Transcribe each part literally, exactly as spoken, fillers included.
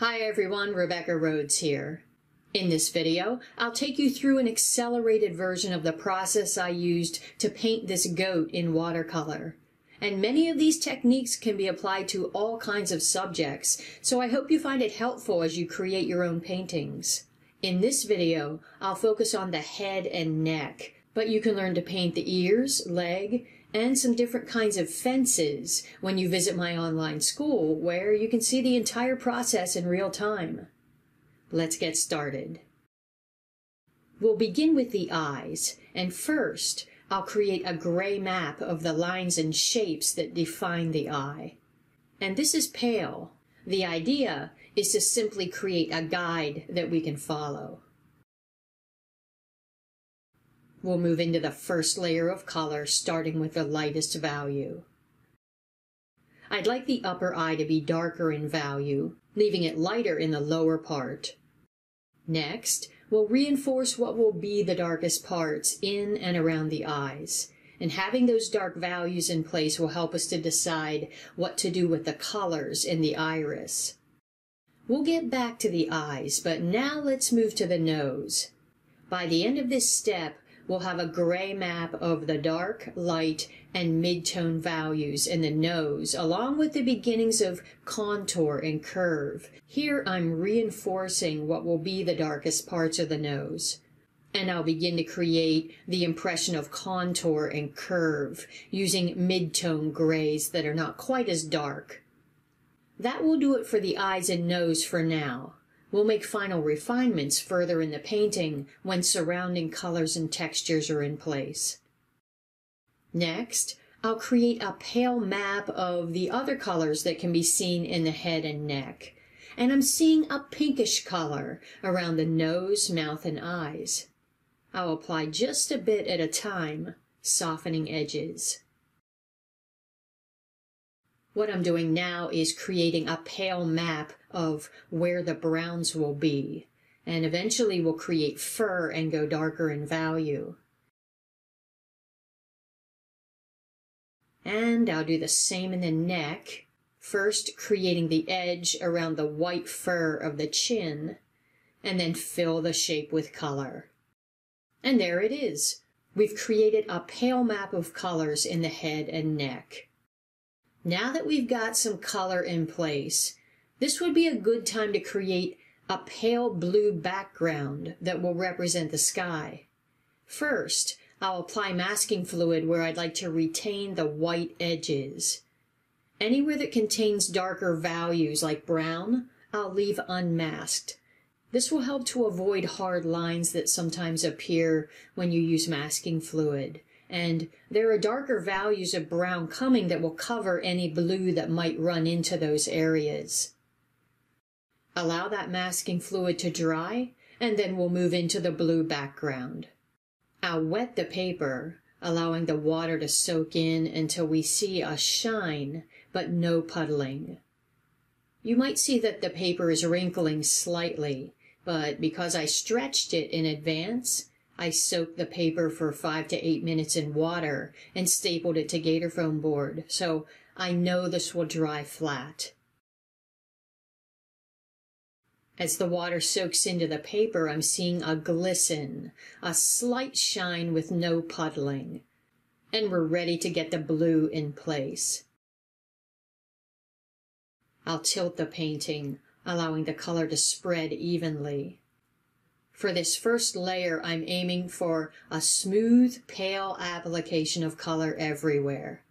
Hi everyone, Rebecca Rhodes here. In this video, I'll take you through an accelerated version of the process I used to paint this goat in watercolor. And many of these techniques can be applied to all kinds of subjects, so I hope you find it helpful as you create your own paintings. In this video, I'll focus on the head and neck, but you can learn to paint the ears, leg, and some different kinds of fences when you visit my online school, where you can see the entire process in real time. Let's get started. We'll begin with the eyes, and first I'll create a gray map of the lines and shapes that define the eye. And this is pale. The idea is to simply create a guide that we can follow. We'll move into the first layer of color, starting with the lightest value. I'd like the upper eye to be darker in value, leaving it lighter in the lower part. Next, we'll reinforce what will be the darkest parts in and around the eyes, and having those dark values in place will help us to decide what to do with the colors in the iris. We'll get back to the eyes, but now let's move to the nose. By the end of this step, we'll have a gray map of the dark, light, and mid-tone values in the nose, along with the beginnings of contour and curve. Here I'm reinforcing what will be the darkest parts of the nose. And I'll begin to create the impression of contour and curve, using mid-tone grays that are not quite as dark. That will do it for the eyes and nose for now. We'll make final refinements further in the painting when surrounding colors and textures are in place. Next, I'll create a pale map of the other colors that can be seen in the head and neck. And I'm seeing a pinkish color around the nose, mouth, and eyes. I'll apply just a bit at a time, softening edges. What I'm doing now is creating a pale map of where the browns will be, and eventually we'll create fur and go darker in value. And I'll do the same in the neck, first creating the edge around the white fur of the chin, and then fill the shape with color. And there it is! We've created a pale map of colors in the head and neck. Now that we've got some color in place, this would be a good time to create a pale blue background that will represent the sky. First, I'll apply masking fluid where I'd like to retain the white edges. Anywhere that contains darker values like brown, I'll leave unmasked. This will help to avoid hard lines that sometimes appear when you use masking fluid. And there are darker values of brown coming that will cover any blue that might run into those areas. Allow that masking fluid to dry, and then we'll move into the blue background. I'll wet the paper, allowing the water to soak in until we see a shine, but no puddling. You might see that the paper is wrinkling slightly, but because I stretched it in advance, I soaked the paper for five to eight minutes in water and stapled it to Gatorfoam board, so I know this will dry flat. As the water soaks into the paper, I'm seeing a glisten, a slight shine with no puddling, and we're ready to get the blue in place. I'll tilt the painting, allowing the color to spread evenly. For this first layer, I'm aiming for a smooth, pale application of color everywhere.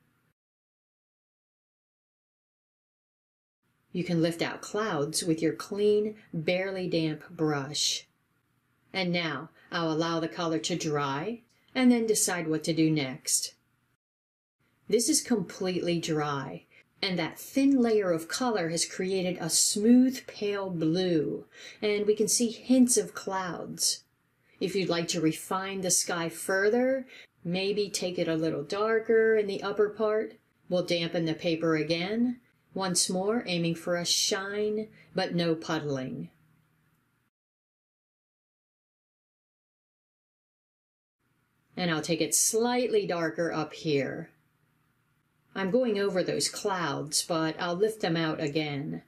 You can lift out clouds with your clean, barely damp brush. And now, I'll allow the color to dry, and then decide what to do next. This is completely dry, and that thin layer of color has created a smooth pale blue, and we can see hints of clouds. If you'd like to refine the sky further, maybe take it a little darker in the upper part. We'll dampen the paper again, once more aiming for a shine, but no puddling. And I'll take it slightly darker up here. I'm going over those clouds, but I'll lift them out again.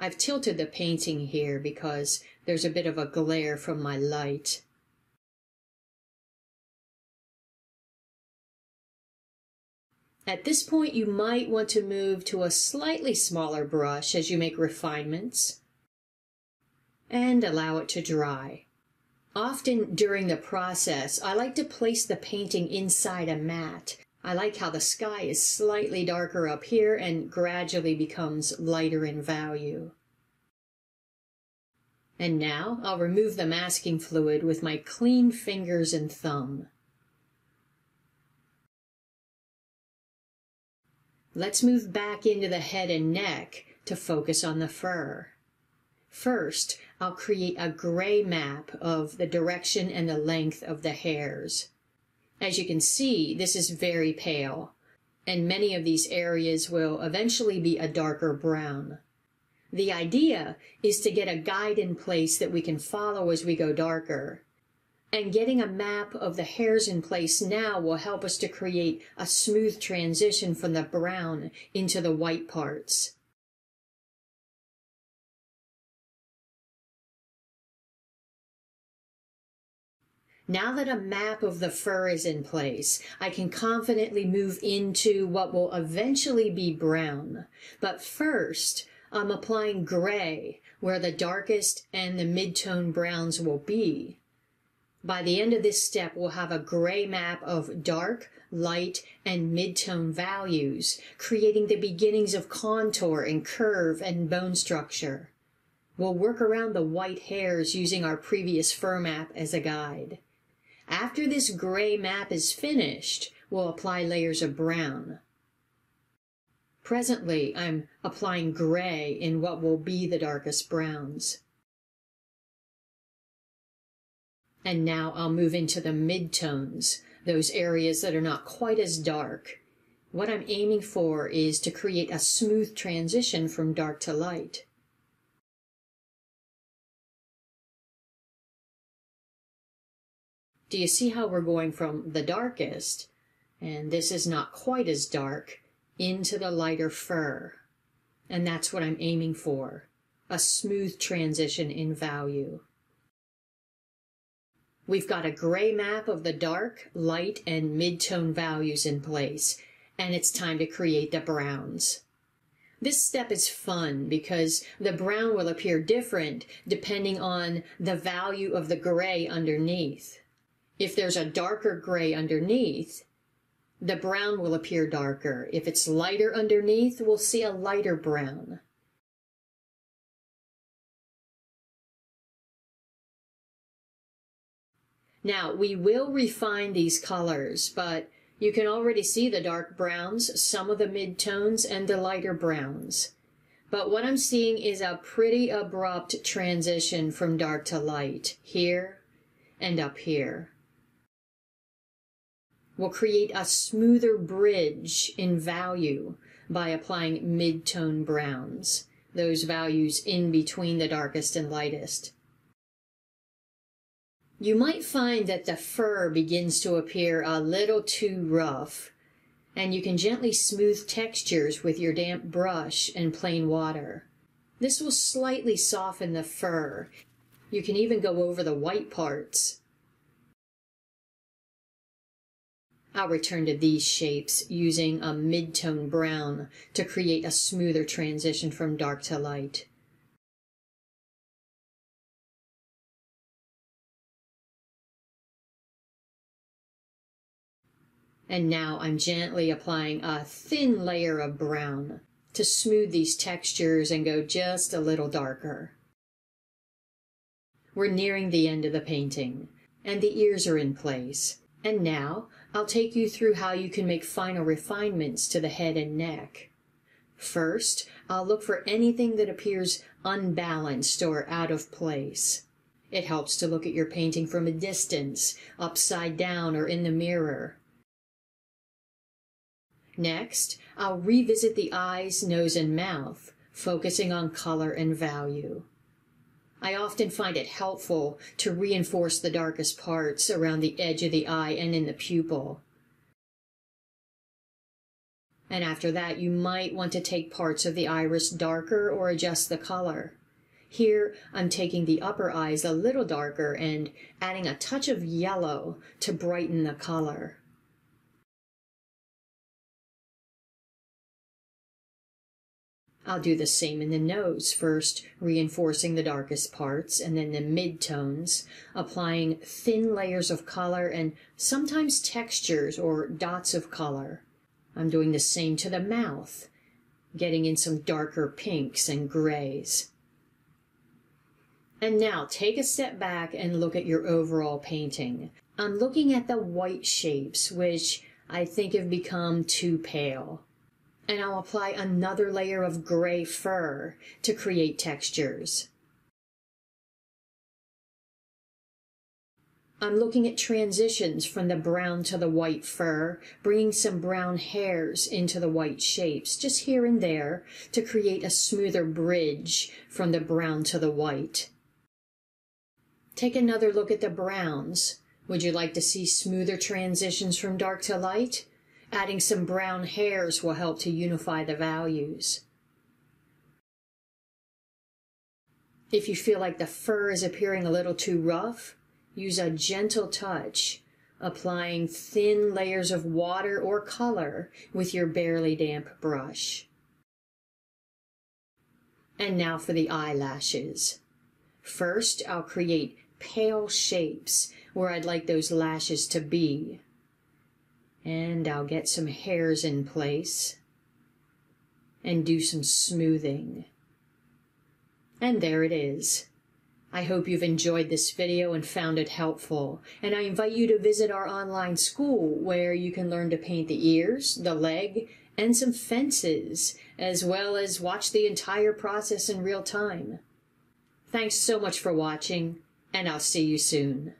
I've tilted the painting here because there's a bit of a glare from my light. At this point, you might want to move to a slightly smaller brush as you make refinements and allow it to dry. Often during the process, I like to place the painting inside a mat. I like how the sky is slightly darker up here and gradually becomes lighter in value. And now I'll remove the masking fluid with my clean fingers and thumb. Let's move back into the head and neck to focus on the fur. First, I'll create a gray map of the direction and the length of the hairs. As you can see, this is very pale, and many of these areas will eventually be a darker brown. The idea is to get a guide in place that we can follow as we go darker. And getting a map of the hairs in place now will help us to create a smooth transition from the brown into the white parts. Now that a map of the fur is in place, I can confidently move into what will eventually be brown. But first, I'm applying gray where the darkest and the mid-tone browns will be. By the end of this step, we'll have a gray map of dark, light, and mid-tone values, creating the beginnings of contour and curve and bone structure. We'll work around the white hairs using our previous fur map as a guide. After this gray map is finished, we'll apply layers of brown. Presently, I'm applying gray in what will be the darkest browns. And now I'll move into the mid-tones, those areas that are not quite as dark. What I'm aiming for is to create a smooth transition from dark to light. Do you see how we're going from the darkest, and this is not quite as dark, into the lighter fur? And that's what I'm aiming for, a smooth transition in value. We've got a gray map of the dark, light, and mid-tone values in place, and it's time to create the browns. This step is fun because the brown will appear different depending on the value of the gray underneath. If there's a darker gray underneath, the brown will appear darker. If it's lighter underneath, we'll see a lighter brown. Now, we will refine these colors, but you can already see the dark browns, some of the mid-tones, and the lighter browns. But what I'm seeing is a pretty abrupt transition from dark to light, here and up here. We'll create a smoother bridge in value by applying mid-tone browns, those values in between the darkest and lightest. You might find that the fur begins to appear a little too rough, and you can gently smooth textures with your damp brush and plain water. This will slightly soften the fur. You can even go over the white parts. I'll return to these shapes using a mid-tone brown to create a smoother transition from dark to light. And now I'm gently applying a thin layer of brown to smooth these textures and go just a little darker. We're nearing the end of the painting, and the ears are in place. And now I'll take you through how you can make final refinements to the head and neck. First, I'll look for anything that appears unbalanced or out of place. It helps to look at your painting from a distance, upside down, or in the mirror. Next, I'll revisit the eyes, nose, and mouth, focusing on color and value. I often find it helpful to reinforce the darkest parts around the edge of the eye and in the pupil. and after that you might want to take parts of the iris darker or adjust the color. Here, I'm taking the upper eyes a little darker and adding a touch of yellow to brighten the color. I'll do the same in the nose, first reinforcing the darkest parts and then the midtones, applying thin layers of color and sometimes textures or dots of color. I'm doing the same to the mouth, getting in some darker pinks and grays. And now take a step back and look at your overall painting. I'm looking at the white shapes, which I think have become too pale. And I'll apply another layer of gray fur to create textures. I'm looking at transitions from the brown to the white fur, bringing some brown hairs into the white shapes, just here and there, to create a smoother bridge from the brown to the white. Take another look at the browns. Would you like to see smoother transitions from dark to light? Adding some brown hairs will help to unify the values. If you feel like the fur is appearing a little too rough, use a gentle touch, applying thin layers of water or color with your barely damp brush. And now for the eyelashes. First, I'll create pale shapes where I'd like those lashes to be. And I'll get some hairs in place and do some smoothing. And there it is. I hope you've enjoyed this video and found it helpful. And I invite you to visit our online school where you can learn to paint the ears, the leg, and some fences, as well as watch the entire process in real time. Thanks so much for watching, and I'll see you soon.